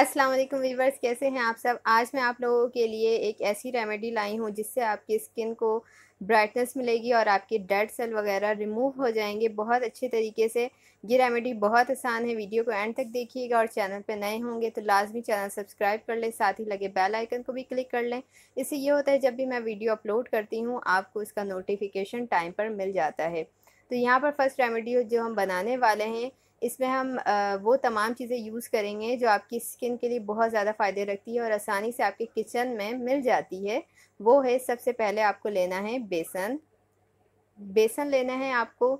अस्सलाम वालेकुम व्यूअर्स, कैसे हैं आप सब। आज मैं आप लोगों के लिए एक ऐसी रेमेडी लाई हूं जिससे आपकी स्किन को ब्राइटनेस मिलेगी और आपके डेड सेल वगैरह रिमूव हो जाएंगे बहुत अच्छे तरीके से। ये रेमेडी बहुत आसान है, वीडियो को एंड तक देखिएगा और चैनल पर नए होंगे तो लाजमी चैनल सब्सक्राइब कर लें, साथ ही लगे बेल आइकन को भी क्लिक कर लें। इससे ये होता है जब भी मैं वीडियो अपलोड करती हूँ आपको इसका नोटिफिकेशन टाइम पर मिल जाता है। तो यहाँ पर फर्स्ट रेमेडी जो हम बनाने वाले हैं, इसमें हम वो तमाम चीज़ें यूज़ करेंगे जो आपकी स्किन के लिए बहुत ज़्यादा फ़ायदे रखती है और आसानी से आपके किचन में मिल जाती है। वो है, सबसे पहले आपको लेना है बेसन। बेसन लेना है आपको।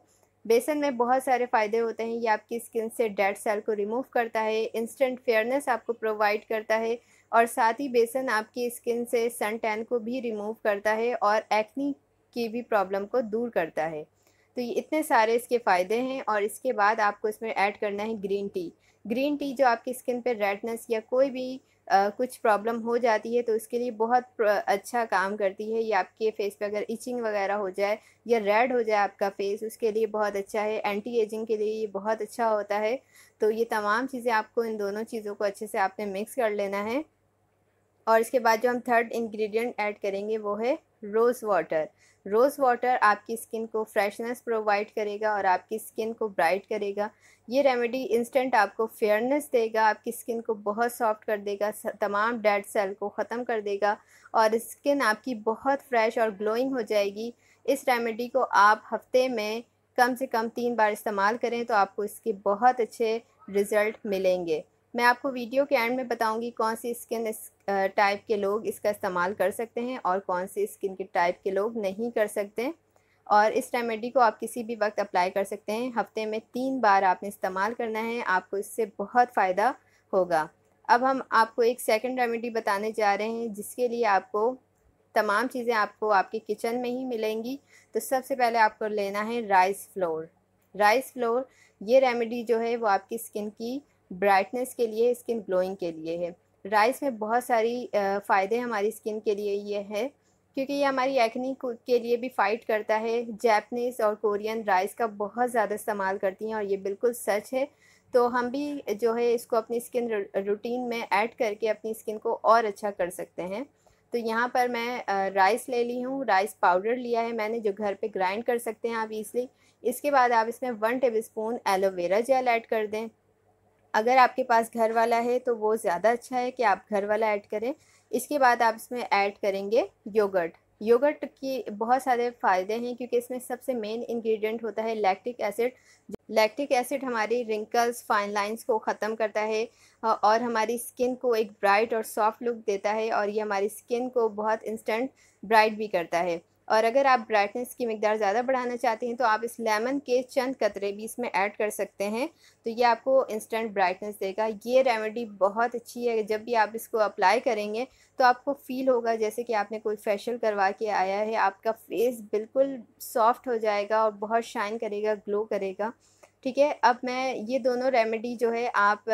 बेसन में बहुत सारे फ़ायदे होते हैं। ये आपकी स्किन से डेड सेल को रिमूव करता है, इंस्टेंट फेयरनेस आपको प्रोवाइड करता है और साथ ही बेसन आपकी स्किन से सन टैन को भी रिमूव करता है और एक्ने की भी प्रॉब्लम को दूर करता है। तो ये इतने सारे इसके फ़ायदे हैं। और इसके बाद आपको इसमें ऐड करना है ग्रीन टी। ग्रीन टी जो आपकी स्किन पे रेडनेस या कोई भी कुछ प्रॉब्लम हो जाती है तो इसके लिए बहुत अच्छा काम करती है। ये आपके फेस पे अगर इचिंग वगैरह हो जाए या रेड हो जाए आपका फेस, उसके लिए बहुत अच्छा है। एंटी एजिंग के लिए ये बहुत अच्छा होता है। तो ये तमाम चीज़ें आपको, इन दोनों चीज़ों को अच्छे से आपने मिक्स कर लेना है। और इसके बाद जो हम थर्ड इंग्रेडिएंट ऐड करेंगे वो है रोज़ वाटर। रोज़ वाटर आपकी स्किन को फ्रेशनेस प्रोवाइड करेगा और आपकी स्किन को ब्राइट करेगा। ये रेमेडी इंस्टेंट आपको फेयरनेस देगा, आपकी स्किन को बहुत सॉफ्ट कर देगा, तमाम डेड सेल को ख़त्म कर देगा और स्किन आपकी बहुत फ्रेश और ग्लोइंग हो जाएगी। इस रेमेडी को आप हफ्ते में कम से कम 3 बार इस्तेमाल करें तो आपको इसके बहुत अच्छे रिज़ल्ट मिलेंगे। मैं आपको वीडियो के एंड में बताऊंगी कौन सी स्किन टाइप के लोग इसका इस्तेमाल कर सकते हैं और कौन सी स्किन के टाइप के लोग नहीं कर सकते। और इस रेमेडी को आप किसी भी वक्त अप्लाई कर सकते हैं। हफ्ते में 3 बार आपने इस्तेमाल करना है, आपको इससे बहुत फ़ायदा होगा। अब हम आपको एक सेकंड रेमेडी बताने जा रहे हैं जिसके लिए आपको तमाम चीज़ें आपको आपके किचन में ही मिलेंगी। तो सबसे पहले आपको लेना है राइस फ्लोर। राइस फ्लोर ये रेमेडी जो है वो आपकी स्किन की ब्राइटनेस के लिए, स्किन ग्लोइंग के लिए है। राइस में बहुत सारी फ़ायदे हमारी स्किन के लिए ये है क्योंकि ये हमारी एक्ने के लिए भी फ़ाइट करता है। जापानीज और कोरियन राइस का बहुत ज़्यादा इस्तेमाल करती हैं और ये बिल्कुल सच है। तो हम भी जो है इसको अपनी स्किन रूटीन में ऐड करके अपनी स्किन को और अच्छा कर सकते हैं। तो यहाँ पर मैं राइस ले ली हूँ, राइस पाउडर लिया है मैंने जो घर पे ग्राइंड कर सकते हैं आप ईज़िली। इसके बाद आप इसमें 1 टेबलस्पून एलोवेरा जेल ऐड कर दें। अगर आपके पास घर वाला है तो वो ज़्यादा अच्छा है कि आप घर वाला ऐड करें। इसके बाद आप इसमें ऐड करेंगे योगर्ट। योगर्ट की बहुत सारे फ़ायदे हैं क्योंकि इसमें सबसे मेन इंग्रेडिएंट होता है लैक्टिक एसिड। लैक्टिक एसिड हमारी रिंकल्स, फाइन लाइंस को ख़त्म करता है और हमारी स्किन को एक ब्राइट और सॉफ्ट लुक देता है और ये हमारी स्किन को बहुत इंस्टेंट ब्राइट भी करता है। और अगर आप ब्राइटनेस की मकदार ज़्यादा बढ़ाना चाहते हैं तो आप इस लेमन के चंद कतरे भी इसमें ऐड कर सकते हैं, तो ये आपको इंस्टेंट ब्राइटनेस देगा। ये रेमेडी बहुत अच्छी है। जब भी आप इसको अप्लाई करेंगे तो आपको फ़ील होगा जैसे कि आपने कोई फेशियल करवा के आया है। आपका फेस बिल्कुल सॉफ्ट हो जाएगा और बहुत शाइन करेगा, ग्लो करेगा। ठीक है, अब मैं ये दोनों रेमेडी जो है, आप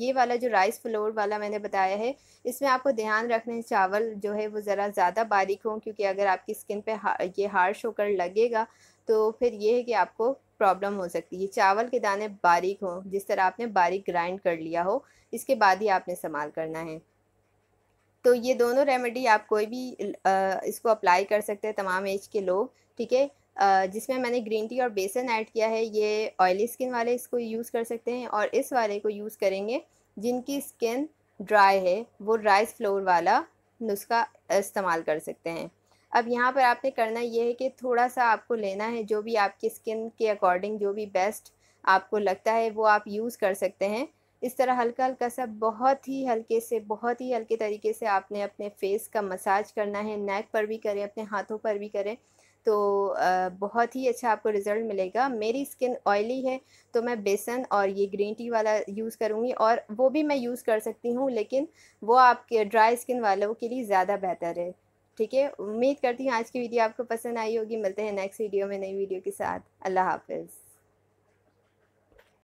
ये वाला जो राइस फ्लोर वाला मैंने बताया है, इसमें आपको ध्यान रखना है चावल जो है वो ज़रा ज़्यादा बारीक हो क्योंकि अगर आपकी स्किन पे ये हार्श होकर लगेगा तो फिर ये है कि आपको प्रॉब्लम हो सकती है। चावल के दाने बारीक हों, जिस तरह आपने बारीक ग्राइंड कर लिया हो, इसके बाद ही आपने इस्तेमाल करना है। तो ये दोनों रेमेडी आप कोई भी इसको अप्लाई कर सकते हैं, तमाम एज के लोग। ठीक है, जिसमें मैंने ग्रीन टी और बेसन ऐड किया है, ये ऑयली स्किन वाले इसको यूज़ कर सकते हैं और इस वाले को यूज़ करेंगे जिनकी स्किन ड्राई है, वो राइस फ्लोर वाला नुस्खा इस्तेमाल कर सकते हैं। अब यहाँ पर आपने करना ये है कि थोड़ा सा आपको लेना है, जो भी आपकी स्किन के अकॉर्डिंग जो भी बेस्ट आपको लगता है वो आप यूज़ कर सकते हैं। इस तरह हल्का हल्का सा, बहुत ही हल्के तरीके से आपने अपने फेस का मसाज करना है। नेक पर भी करें, अपने हाथों पर भी करें तो बहुत ही अच्छा आपको रिज़ल्ट मिलेगा। मेरी स्किन ऑयली है तो मैं बेसन और ये ग्रीन टी वाला यूज़ करूँगी, और वो भी मैं यूज़ कर सकती हूँ लेकिन वो आपके ड्राई स्किन वालों के लिए ज़्यादा बेहतर है। ठीक है, उम्मीद करती हूँ आज की वीडियो आपको पसंद आई होगी। मिलते हैं नेक्स्ट वीडियो में नई वीडियो के साथ। अल्लाह हाफिज़।